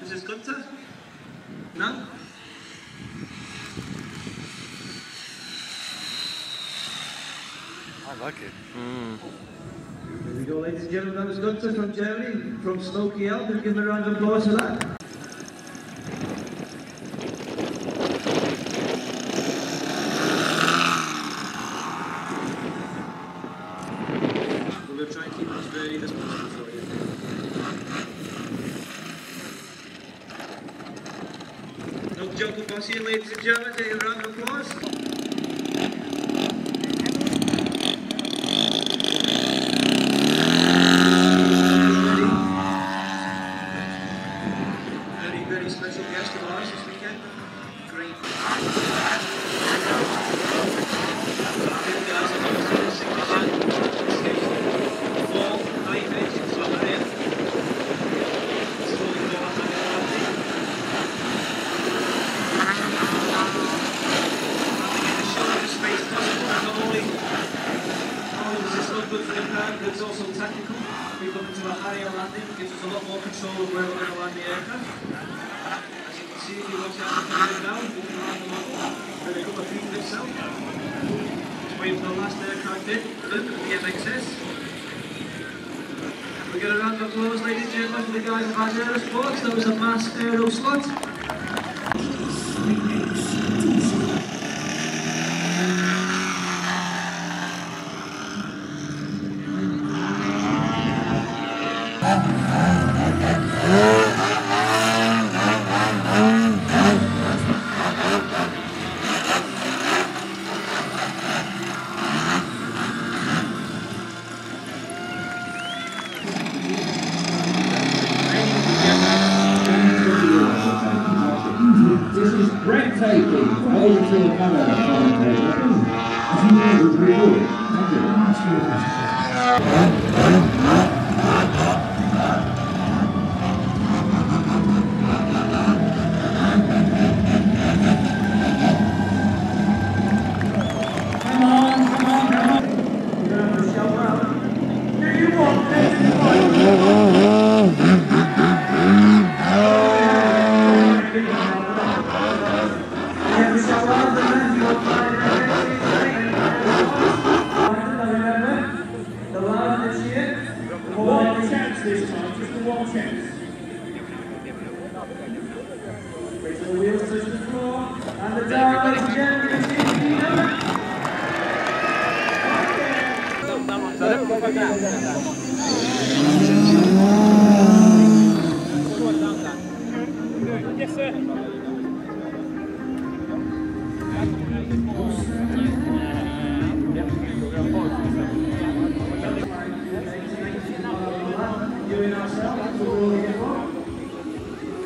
This is Gunther. No? I like it. Mm. Here we go, ladies and gentlemen. That was Gunther from Germany, from Smoky Elk. We'll give him a round of applause for that. We're going to try and keep it as varied as possible for you. Don't jump up us here, ladies and gentlemen, take a round of applause. It's also tactical. We look into a higher landing, it gives us a lot more control of where we're going to land the aircraft. As you can see, if you watch out for the down, we can land the model with a couple of feet of itself. Just waiting for the last aircraft in, look at the MXS. We're going to round of applause, ladies and gentlemen, for the guys at Maz Aerosports. That was a Maz Aerosports.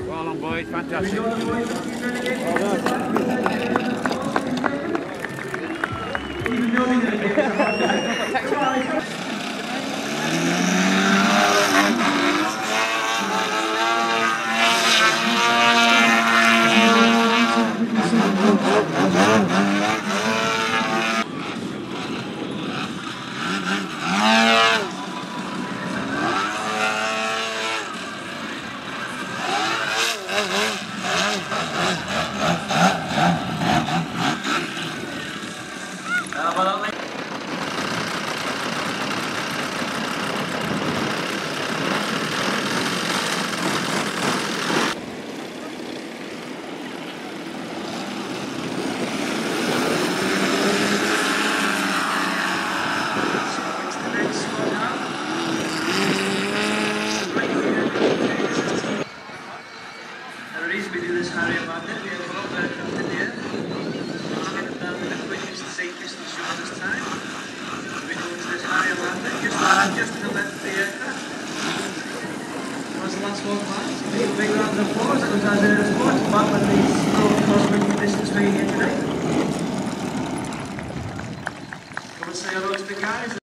Well done, boys, fantastic. Well done. Big round of applause for Maz Aerosports, back on the cross-country distance for you here today. Come and say hello to the guys.